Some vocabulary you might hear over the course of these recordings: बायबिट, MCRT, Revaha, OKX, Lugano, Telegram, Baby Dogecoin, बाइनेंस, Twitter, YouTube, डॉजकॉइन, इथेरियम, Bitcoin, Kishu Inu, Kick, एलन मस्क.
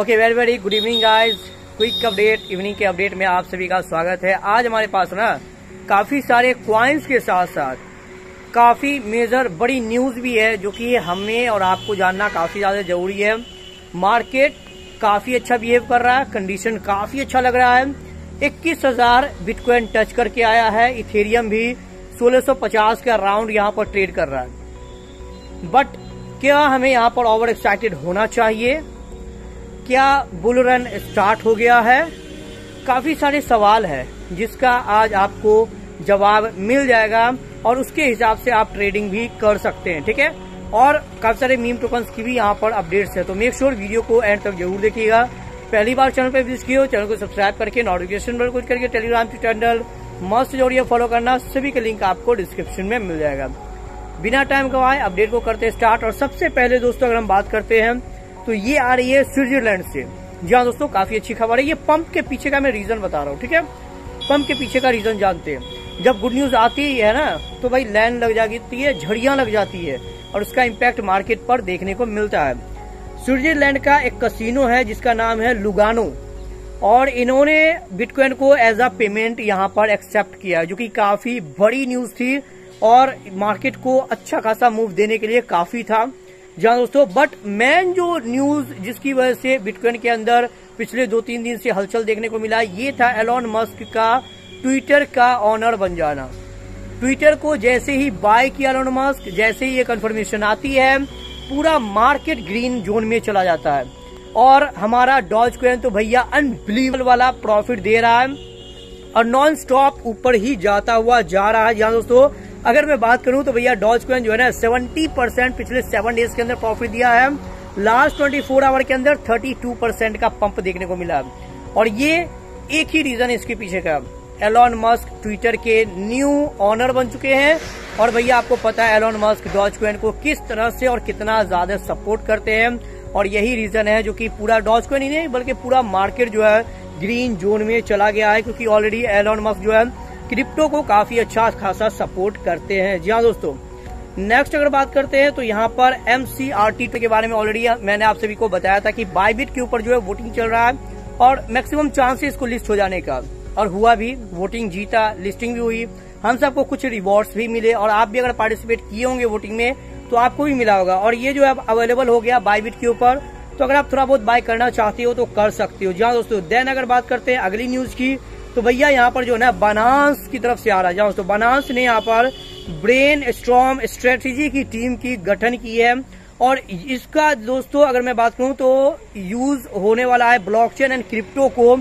Okay very good evening guys, quick update evening के update में आप सभी का स्वागत है। आज हमारे पास ना काफी सारे क्वाइंस के साथ साथ काफी मेजर बड़ी न्यूज भी है जो कि हमें और आपको जानना काफी ज्यादा जरूरी है। मार्केट काफी अच्छा बिहेव कर रहा है, कंडीशन काफी अच्छा लग रहा है। 21,000 बिटकॉइन टच करके आया है, इथेरियम भी 1650 का राउंड यहां पर ट्रेड कर रहा है। बट क्या हमें यहां पर ओवर एक्साइटेड होना चाहिए? क्या बुल रन स्टार्ट हो गया है? काफी सारे सवाल है जिसका आज आपको जवाब मिल जाएगा और उसके हिसाब से आप ट्रेडिंग भी कर सकते हैं, ठीक है। और काफी सारे मीम टोकन्स की भी यहाँ पर अपडेट्स है, तो मेक श्योर वीडियो को एंड तक जरूर देखिएगा। पहली बार चैनल पर विजिट किए हो, चैनल को सब्सक्राइब करके नोटिफिकेशन बेल कुछ करके टेलीग्राम के चैनल मस्त जोड़िए, फॉलो करना। सभी के लिंक आपको डिस्क्रिप्शन में मिल जाएगा। बिना टाइम गवाए अपडेट को करते स्टार्ट। और सबसे पहले दोस्तों अगर हम बात करते हैं तो ये आ रही है स्विट्जरलैंड से। जी हाँ दोस्तों, काफी अच्छी खबर है। ये पंप के पीछे का मैं रीजन बता रहा हूँ, ठीक है। पंप के पीछे का रीजन जानते हैं, जब गुड न्यूज आती है ना तो भाई लाइन लग जाती है, झड़ियां लग जाती है और उसका इम्पैक्ट मार्केट पर देखने को मिलता है। स्विट्जरलैंड का एक कसिनो है जिसका नाम है लुगानो, और इन्होंने बिटकॉइन को एज अ पेमेंट यहां पर एक्सेप्ट किया जो कि काफी बड़ी न्यूज थी और मार्केट को अच्छा खासा मूव देने के लिए काफी था। जहां दोस्तों बट मेन जो न्यूज जिसकी वजह से बिटकॉइन के अंदर पिछले 2-3 दिन से हलचल देखने को मिला ये था एलन मस्क का ट्विटर का ऑनर बन जाना। ट्विटर को जैसे ही बाय किया एलन मस्क, जैसे ही ये कंफर्मेशन आती है पूरा मार्केट ग्रीन जोन में चला जाता है। और हमारा डॉजकॉइन तो भैया अनबिलीवेबल वाला प्रॉफिट दे रहा है और नॉन स्टॉप ऊपर ही जाता हुआ जा रहा है। यहाँ दोस्तों अगर मैं बात करूं तो भैया डॉजकॉइन जो है ना 70% पिछले 7 डेज के अंदर प्रॉफिट दिया है। लास्ट 24 आवर के अंदर 32% का पंप देखने को मिला और ये एक ही रीजन इसके पीछे का, एलन मस्क ट्विटर के न्यू ऑनर बन चुके हैं। और भैया आपको पता है एलन मस्क डॉजकॉइन को किस तरह से और कितना ज्यादा सपोर्ट करते हैं और यही रीजन है जो कि पूरा डॉजकॉइन ही नहीं बल्कि पूरा मार्केट जो है ग्रीन जोन में चला गया है, क्योंकि ऑलरेडी एलन मस्क जो है क्रिप्टो को काफी अच्छा खासा सपोर्ट करते हैं। जी हाँ दोस्तों, नेक्स्ट अगर बात करते हैं तो यहाँ पर MCRT के बारे में ऑलरेडी मैंने आप सभी को बताया था कि बायबिट के ऊपर जो है वोटिंग चल रहा है और मैक्सिमम चांस है इसको लिस्ट हो जाने का, और हुआ भी, वोटिंग जीता, लिस्टिंग भी हुई, हम सबको कुछ रिवॉर्ड्स भी मिले और आप भी अगर पार्टिसिपेट किए होंगे वोटिंग में तो आपको भी मिला होगा। और ये जो है अवेलेबल हो गया बायबिट के ऊपर, तो अगर आप थोड़ा बहुत बाय करना चाहते हो तो कर सकते हो। जहाँ दोस्तों देन अगर बात करते हैं अगली न्यूज की तो भैया यहाँ पर जो है ना बाइनेंस की तरफ से आ रहा है। जहाँ दोस्तों बाइनेंस ने यहाँ पर ब्रेनस्टॉर्म स्ट्रेटेजी की टीम की गठन की है और इसका दोस्तों अगर मैं बात करूँ तो यूज होने वाला है ब्लॉकचेन एंड क्रिप्टो को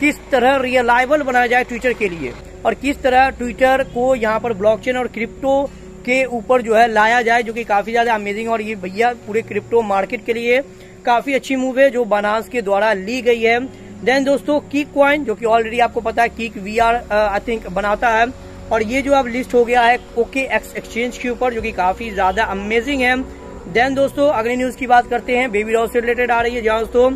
किस तरह रिलायबल बनाया जाए ट्विटर के लिए और किस तरह ट्विटर को यहाँ पर ब्लॉकचेन और क्रिप्टो के ऊपर जो है लाया जाए, जो कि काफी ज्यादा अमेजिंग। और ये भैया पूरे क्रिप्टो मार्केट के लिए काफी अच्छी मूव है जो बाइनेंस के द्वारा ली गई है। देन दोस्तों किक क्वाइन जो कि ऑलरेडी आपको पता है किक VR आई थिंक बनाता है और ये जो अब लिस्ट हो गया है OKX एक्सचेंज के ऊपर जो की काफी ज्यादा अमेजिंग है। देन दोस्तों अगली न्यूज की बात करते हैं बेबी डॉग से रिलेटेड आ रही है, जहाँ दोस्तों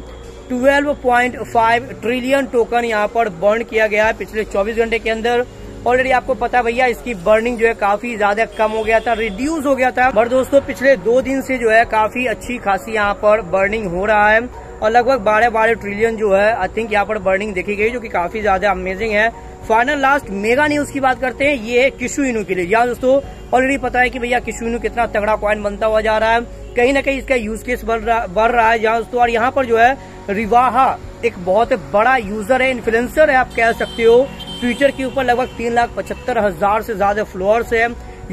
12.5 ट्रिलियन टोकन यहाँ पर बर्न किया गया है पिछले 24 घंटे के अंदर। ऑलरेडी आपको पता भैया इसकी बर्निंग जो है काफी ज्यादा कम हो गया था, रिड्यूस हो गया था, पर दोस्तों पिछले 2 दिन से जो है काफी अच्छी खासी यहाँ पर बर्निंग हो रहा है और लगभग 12 ट्रिलियन जो है आई थिंक यहाँ पर बर्निंग देखी गई जो कि काफी ज्यादा अमेजिंग है। फाइनल लास्ट मेगा न्यूज की बात करते हैं, ये है किशु इनू के लिए। यहाँ दोस्तों ऑलरेडी पता है कि भैया किशु इनू कितना तगड़ा कॉइन बनता हुआ जा रहा है, कहीं ना कहीं इसका यूज केस बढ़ रहा है। जहाँ दोस्तों और यहाँ पर जो है रिवाहा एक बहुत बड़ा यूजर है, इन्फ्लुएंसर है आप कह सकते हो। ट्विटर के ऊपर लगभग 3,75,000 से ज्यादा फॉलोअर्स है,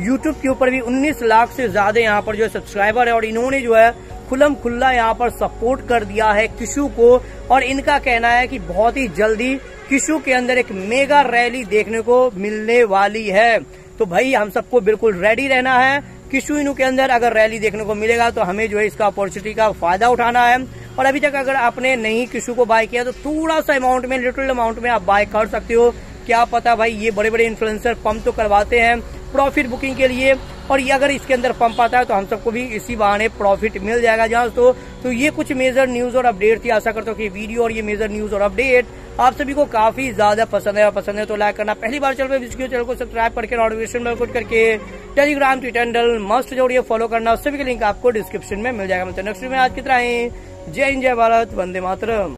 यूट्यूब के ऊपर भी 19 लाख से ज्यादा यहाँ पर जो है सब्सक्राइबर है और इन्होंने जो है खुलम खुल्ला यहाँ पर सपोर्ट कर दिया है किशु को। और इनका कहना है कि बहुत ही जल्दी किशु के अंदर एक मेगा रैली देखने को मिलने वाली है, तो भाई हम सबको बिल्कुल रेडी रहना है। किशु इनू के अंदर अगर रैली देखने को मिलेगा तो हमें जो है इसका अपॉर्चुनिटी का फायदा उठाना है। और अभी तक अगर आपने नहीं किशु को बाय किया तो थोड़ा सा अमाउंट में, लिटिल अमाउंट में आप बाय कर सकते हो। क्या पता भाई ये बड़े बड़े इन्फ्लुएंसर पंप तो करवाते हैं प्रॉफिट बुकिंग के लिए और ये अगर इसके अंदर पंप आता है तो हम सबको भी इसी बहाने प्रॉफिट मिल जाएगा। जहाँ तो ये कुछ मेजर न्यूज और अपडेट थी। आशा करता हूँ कि वीडियो और ये मेजर न्यूज और अपडेट आप सभी को काफी ज्यादा पसंद है तो लाइक करना। पहली बार चैनल को सब्सक्राइब करके नोटिफिकेशन बेल क्लिक करके टेलीग्राम ट्विटर हैंडल मस्ट जोड़िए, फॉलो करना। सभी के लिंक आपको डिस्क्रिप्शन में मिल जाएगा। मतलब नेक्स्ट वीडियो में आज कितना है। जय हिंद, जय भारत, वंदे मातरम।